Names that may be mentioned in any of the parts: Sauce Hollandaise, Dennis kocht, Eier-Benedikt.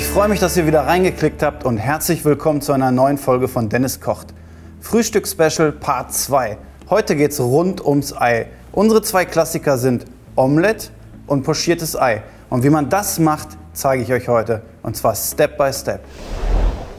Ich freue mich, dass ihr wieder reingeklickt habt und herzlich willkommen zu einer neuen Folge von Dennis kocht. Frühstücksspecial Part 2. Heute geht's rund ums Ei. Unsere zwei Klassiker sind Omelette und pochiertes Ei. Und wie man das macht, zeige ich euch heute. Und zwar Step by Step.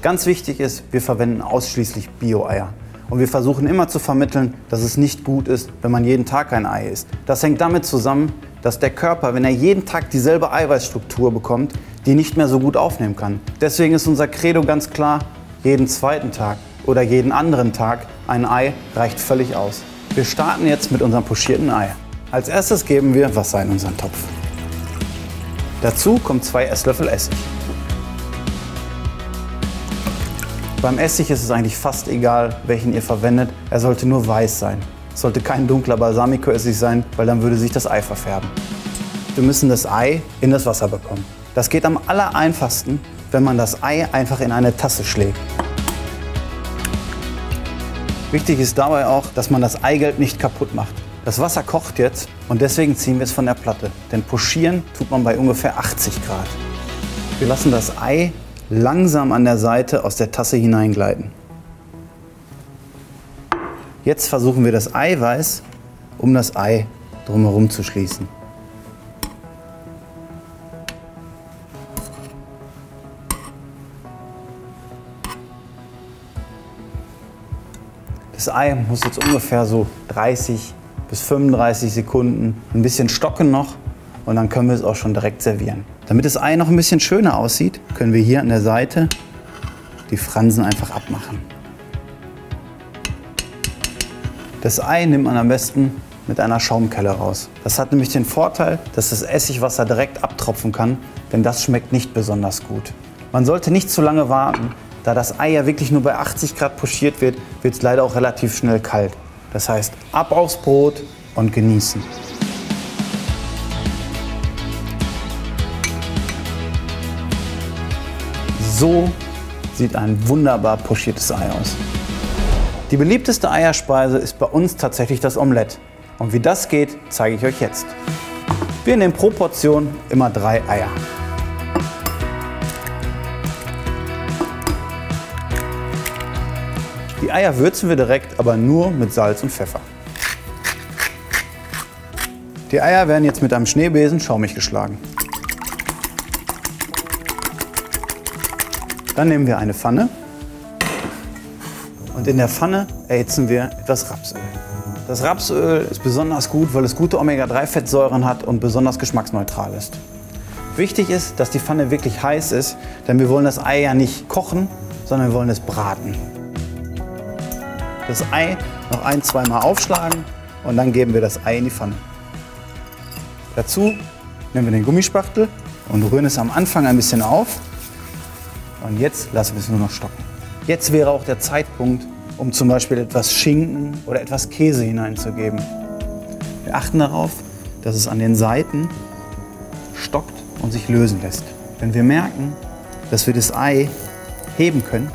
Ganz wichtig ist, wir verwenden ausschließlich Bio-Eier. Und wir versuchen immer zu vermitteln, dass es nicht gut ist, wenn man jeden Tag ein Ei isst. Das hängt damit zusammen, dass der Körper, wenn er jeden Tag dieselbe Eiweißstruktur bekommt, die nicht mehr so gut aufnehmen kann. Deswegen ist unser Credo ganz klar, jeden zweiten Tag oder jeden anderen Tag ein Ei reicht völlig aus. Wir starten jetzt mit unserem pochierten Ei. Als erstes geben wir Wasser in unseren Topf. Dazu kommen 2 Esslöffel Essig. Beim Essig ist es eigentlich fast egal, welchen ihr verwendet. Er sollte nur weiß sein. Es sollte kein dunkler Balsamico-Essig sein, weil dann würde sich das Ei verfärben. Wir müssen das Ei in das Wasser bekommen. Das geht am allereinfachsten, wenn man das Ei einfach in eine Tasse schlägt. Wichtig ist dabei auch, dass man das Eigelb nicht kaputt macht. Das Wasser kocht jetzt und deswegen ziehen wir es von der Platte. Denn pochieren tut man bei ungefähr 80 Grad. Wir lassen das Ei langsam an der Seite aus der Tasse hineingleiten. Jetzt versuchen wir das Eiweiß um das Ei drumherum zu schließen. Das Ei muss jetzt ungefähr so 30 bis 35 Sekunden ein bisschen stocken noch und dann können wir es auch schon direkt servieren. Damit das Ei noch ein bisschen schöner aussieht, können wir hier an der Seite die Fransen einfach abmachen. Das Ei nimmt man am besten mit einer Schaumkelle raus. Das hat nämlich den Vorteil, dass das Essigwasser direkt abtropfen kann, denn das schmeckt nicht besonders gut. Man sollte nicht zu lange warten, da das Ei ja wirklich nur bei 80 Grad pochiert wird, wird es leider auch relativ schnell kalt. Das heißt, ab aufs Brot und genießen. So sieht ein wunderbar pochiertes Ei aus. Die beliebteste Eierspeise ist bei uns tatsächlich das Omelett. Und wie das geht, zeige ich euch jetzt. Wir nehmen pro Portion immer 3 Eier. Die Eier würzen wir direkt, aber nur mit Salz und Pfeffer. Die Eier werden jetzt mit einem Schneebesen schaumig geschlagen. Dann nehmen wir eine Pfanne. Und in der Pfanne erhitzen wir etwas Rapsöl. Das Rapsöl ist besonders gut, weil es gute Omega-3-Fettsäuren hat und besonders geschmacksneutral ist. Wichtig ist, dass die Pfanne wirklich heiß ist, denn wir wollen das Ei ja nicht kochen, sondern wir wollen es braten. Das Ei noch 1-2 Mal aufschlagen und dann geben wir das Ei in die Pfanne. Dazu nehmen wir den Gummispachtel und rühren es am Anfang ein bisschen auf. Und jetzt lassen wir es nur noch stocken. Jetzt wäre auch der Zeitpunkt, um zum Beispiel etwas Schinken oder etwas Käse hineinzugeben. Wir achten darauf, dass es an den Seiten stockt und sich lösen lässt. Wenn wir merken, dass wir das Ei heben können,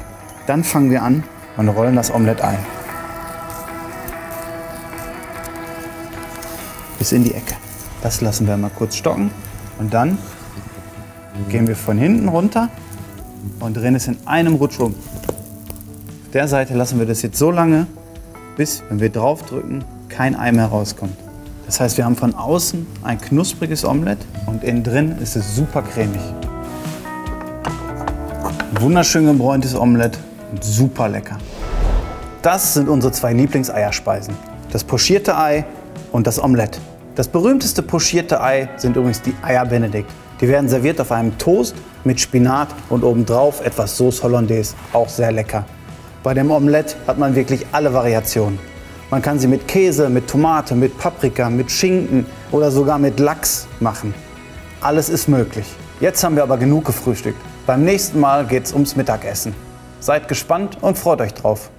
dann fangen wir an und rollen das Omelett ein. Bis in die Ecke. Das lassen wir mal kurz stocken und dann gehen wir von hinten runter und drehen es in einem Rutsch um. Auf der Seite lassen wir das jetzt so lange, bis, wenn wir draufdrücken, kein Ei mehr rauskommt. Das heißt, wir haben von außen ein knuspriges Omelett und innen drin ist es super cremig. Ein wunderschön gebräuntes Omelett und super lecker. Das sind unsere 2 Lieblingseierspeisen. Das pochierte Ei und das Omelett. Das berühmteste pochierte Ei sind übrigens die Eier-Benedikt. Die werden serviert auf einem Toast mit Spinat und obendrauf etwas Sauce Hollandaise. Auch sehr lecker. Bei dem Omelett hat man wirklich alle Variationen. Man kann sie mit Käse, mit Tomate, mit Paprika, mit Schinken oder sogar mit Lachs machen. Alles ist möglich. Jetzt haben wir aber genug gefrühstückt. Beim nächsten Mal geht's ums Mittagessen. Seid gespannt und freut euch drauf.